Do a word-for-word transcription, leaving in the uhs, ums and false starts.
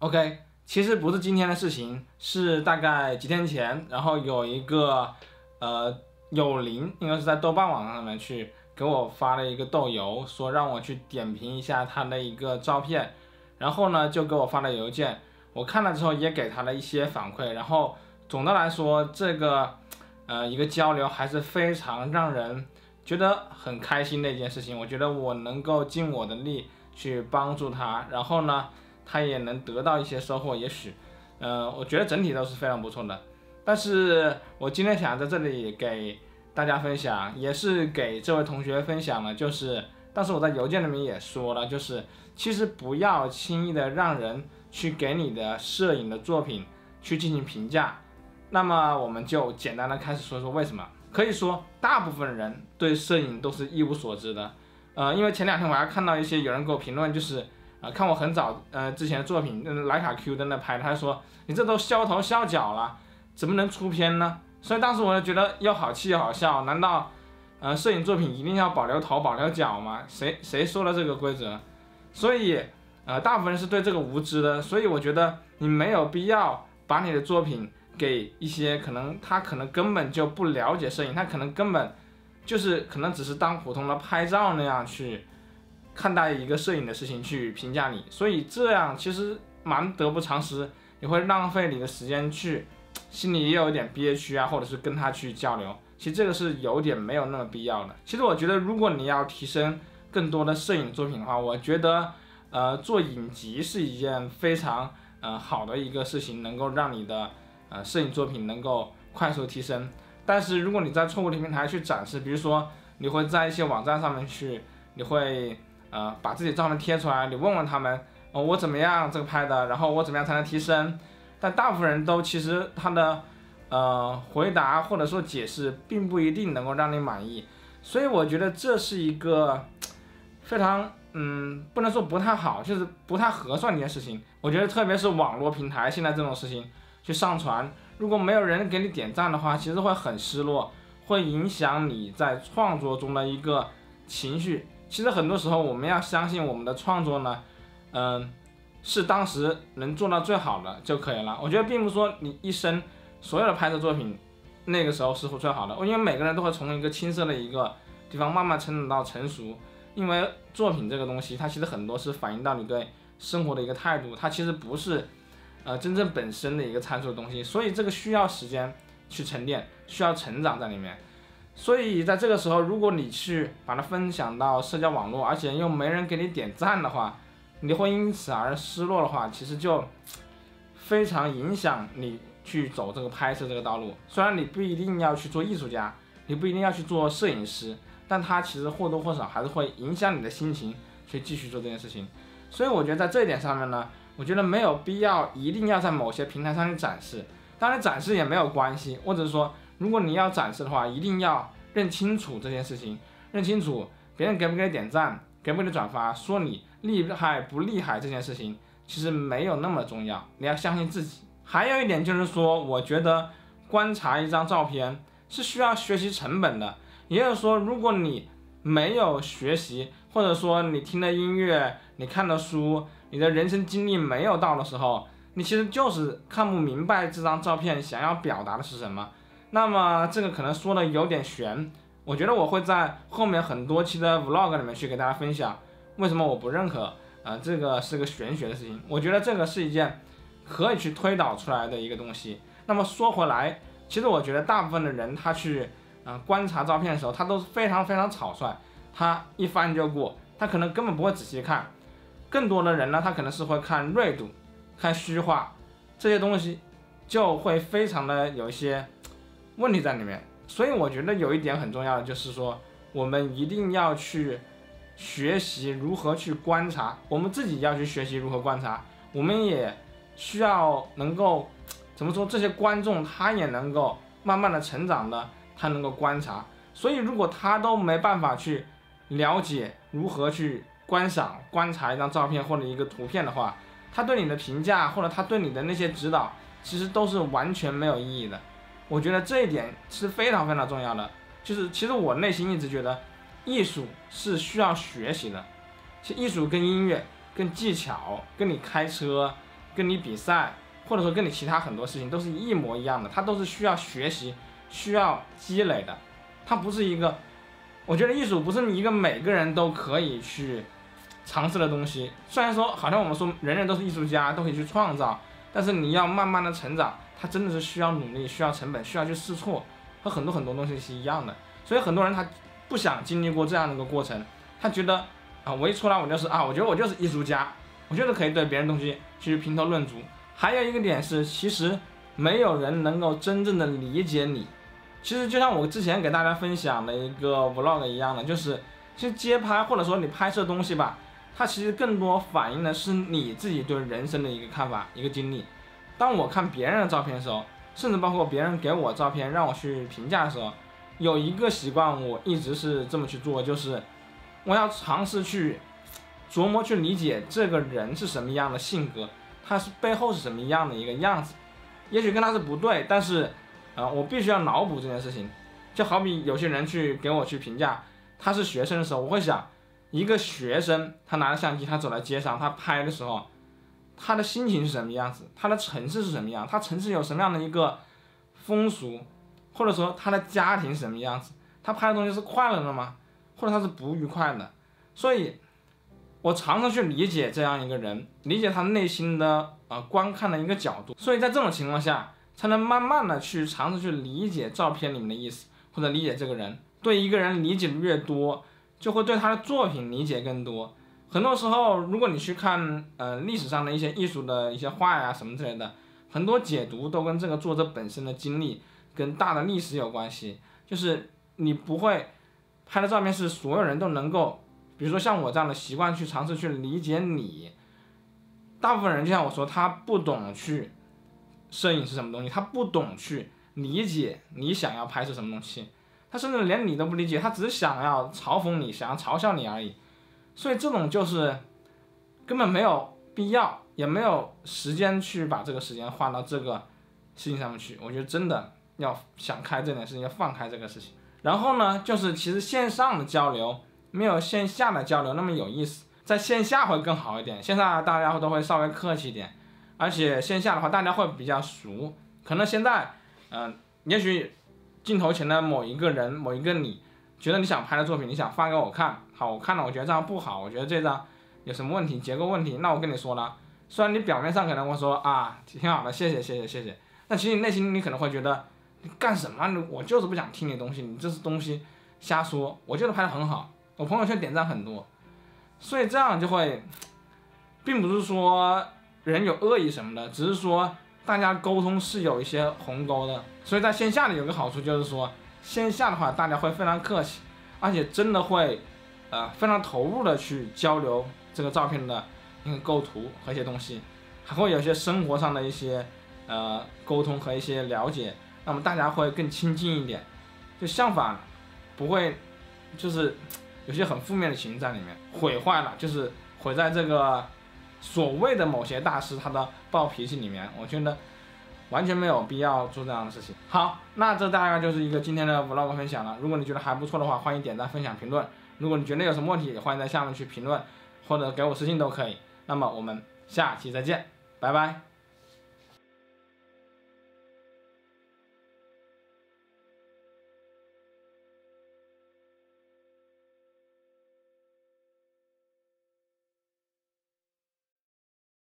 OK， 其实不是今天的事情，是大概几天前，然后有一个呃友邻，应该是在豆瓣网上面去给我发了一个豆油，说让我去点评一下他的一个照片，然后呢就给我发了邮件，我看了之后也给他了一些反馈，然后总的来说这个呃一个交流还是非常让人觉得很开心的一件事情，我觉得我能够尽我的力去帮助他，然后呢他也能得到一些收获，也许，呃，我觉得整体都是非常不错的。但是我今天想在这里给大家分享，也是给这位同学分享了，就是，但是我在邮件里面也说了，就是其实不要轻易的让人去给你的摄影的作品去进行评价。那么我们就简单的开始说说为什么。可以说，大部分人对摄影都是一无所知的，呃，因为前两天我还看到一些有人给我评论，就是。啊，看我很早呃之前的作品，嗯，徕卡 Q 在那拍，他说你这都削头削脚了，怎么能出片呢？所以当时我就觉得又好气又好笑，难道，呃，摄影作品一定要保留头保留脚吗？谁谁说了这个规则？所以，呃，大部分人是对这个无知的，所以我觉得你没有必要把你的作品给一些可能他可能根本就不了解摄影，他可能根本就是可能只是当普通的拍照那样去。看待一个摄影的事情去评价你，所以这样其实蛮得不偿失，也会浪费你的时间去，心里也有一点憋屈啊，或者是跟他去交流，其实这个是有点没有那么必要的。其实我觉得，如果你要提升更多的摄影作品的话，我觉得，呃，做影集是一件非常呃好的一个事情，能够让你的呃摄影作品能够快速提升。但是如果你在错误的平台去展示，比如说你会在一些网站上面去，你会。呃，把自己照片贴出来，你问问他们，哦，我怎么样这个拍的，然后我怎么样才能提升？但大部分人都其实他的，呃，回答或者说解释并不一定能够让你满意，所以我觉得这是一个非常，嗯，不能说不太好，就是不太合算的一件事情。我觉得特别是网络平台现在这种事情去上传，如果没有人给你点赞的话，其实会很失落，会影响你在创作中的一个情绪。其实很多时候，我们要相信我们的创作呢，嗯、呃，是当时能做到最好的就可以了。我觉得并不是说你一生所有的拍摄作品，那个时候是最好的，因为每个人都会从一个青涩的一个地方慢慢成长到成熟。因为作品这个东西，它其实很多是反映到你对生活的一个态度，它其实不是，呃，真正本身的一个参数的东西。所以这个需要时间去沉淀，需要成长在里面。所以在这个时候，如果你去把它分享到社交网络，而且又没人给你点赞的话，你会因此而失落的话，其实就非常影响你去走这个拍摄这个道路。虽然你不一定要去做艺术家，你不一定要去做摄影师，但它其实或多或少还是会影响你的心情去继续做这件事情。所以我觉得在这一点上面呢，我觉得没有必要一定要在某些平台上去展示，当然展示也没有关系，或者说。如果你要展示的话，一定要认清楚这件事情，认清楚别人给不给你点赞，给不给你转发，说你厉害不厉害这件事情，其实没有那么重要，你要相信自己。还有一点就是说，我觉得观察一张照片是需要学习成本的，也就是说，如果你没有学习，或者说你听的音乐、你看的书、你的人生经历没有到的时候，你其实就是看不明白这张照片想要表达的是什么。那么这个可能说的有点悬，我觉得我会在后面很多期的 vlog 里面去给大家分享为什么我不认可，呃，这个是个玄学的事情，我觉得这个是一件可以去推导出来的一个东西。那么说回来，其实我觉得大部分的人他去，呃，观察照片的时候，他都是非常非常草率，他一翻就过，他可能根本不会仔细看。更多的人呢，他可能是会看锐度、看虚化这些东西，就会非常的有一些。问题在里面，所以我觉得有一点很重要的就是说，我们一定要去学习如何去观察，我们自己要去学习如何观察，我们也需要能够怎么说，这些观众他也能够慢慢的成长的，他能够观察。所以如果他都没办法去了解如何去观赏、观察一张照片或者一个图片的话，他对你的评价或者他对你的那些指导，其实都是完全没有意义的。我觉得这一点是非常非常重要的，就是其实我内心一直觉得，艺术是需要学习的，其实艺术跟音乐、跟技巧、跟你开车、跟你比赛，或者说跟你其他很多事情都是一模一样的，它都是需要学习、需要积累的。它不是一个，我觉得艺术不是一个每个人都可以去尝试的东西。虽然说好像我们说人人都是艺术家，都可以去创造，但是你要慢慢的成长，它真的是需要努力、需要成本、需要去试错，和很多很多东西是一样的。所以很多人他不想经历过这样的一个过程，他觉得啊，我一出来我就是啊，我觉得我就是艺术家。 我觉得可以对别人东西去评头论足。还有一个点是，其实没有人能够真正的理解你。其实就像我之前给大家分享的一个 vlog 一样的，就是其实街拍或者说你拍摄东西吧，它其实更多反映的是你自己对人生的一个看法、一个经历。当我看别人的照片的时候，甚至包括别人给我照片让我去评价的时候，有一个习惯我一直是这么去做，就是我要尝试去 琢磨去理解这个人是什么样的性格，他是背后是什么样的一个样子，也许跟他是不对，但是，啊、呃，我必须要脑补这件事情。就好比有些人去给我去评价他是学生的时候，我会想，一个学生他拿着相机，他走在街上，他拍的时候，他的心情是什么样子，他的城市是什么样，他城市有什么样的一个风俗，或者说他的家庭是什么样子，他拍的东西是快乐的吗？或者他是不愉快的？所以 我尝试去理解这样一个人，理解他内心的呃观看的一个角度，所以在这种情况下，才能慢慢的去尝试去理解照片里面的意思，或者理解这个人。对一个人理解的越多，就会对他的作品理解更多。很多时候，如果你去看呃历史上的一些艺术的一些画呀什么之类的，很多解读都跟这个作者本身的经历跟大的历史有关系。就是你不会拍的照片是所有人都能够。 比如说像我这样的习惯去尝试去理解你，大部分人就像我说，他不懂去摄影是什么东西，他不懂去理解你想要拍摄什么东西，他甚至连你都不理解，他只是想要嘲讽你，想要嘲笑你而已。所以这种就是根本没有必要，也没有时间去把这个时间花到这个事情上面去。我觉得真的要想开这件事情，要放开这个事情。然后呢，就是其实线上的交流 没有线下的交流那么有意思，在线下会更好一点。线下大家都会稍微客气一点，而且线下的话大家会比较熟。可能现在，嗯、呃，也许镜头前的某一个人、某一个你，觉得你想拍的作品，你想发给我看，好，我看了，我觉得这样不好，我觉得这张有什么问题、结构问题，那我跟你说了。虽然你表面上可能会说啊，挺好的，谢谢，谢谢，谢谢，但其实你内心你可能会觉得，你干什么？我就是不想听你东西，你这是东西瞎说，我觉得拍的很好。 我朋友圈点赞很多，所以这样就会，并不是说人有恶意什么的，只是说大家沟通是有一些鸿沟的。所以在线下的有个好处就是说，线下的话大家会非常客气，而且真的会，呃，非常投入的去交流这个照片的一个构图和一些东西，还会有些生活上的一些呃沟通和一些了解，那么大家会更亲近一点。就相反，不会就是 有些很负面的情绪在里面，毁坏了，就是毁在这个所谓的某些大师他的暴脾气里面，我觉得完全没有必要做这样的事情。好，那这大概就是一个今天的 vlog 分享了。如果你觉得还不错的话，欢迎点赞、分享、评论。如果你觉得有什么问题，也欢迎在下面去评论，或者给我私信都可以。那么我们下期再见，拜拜。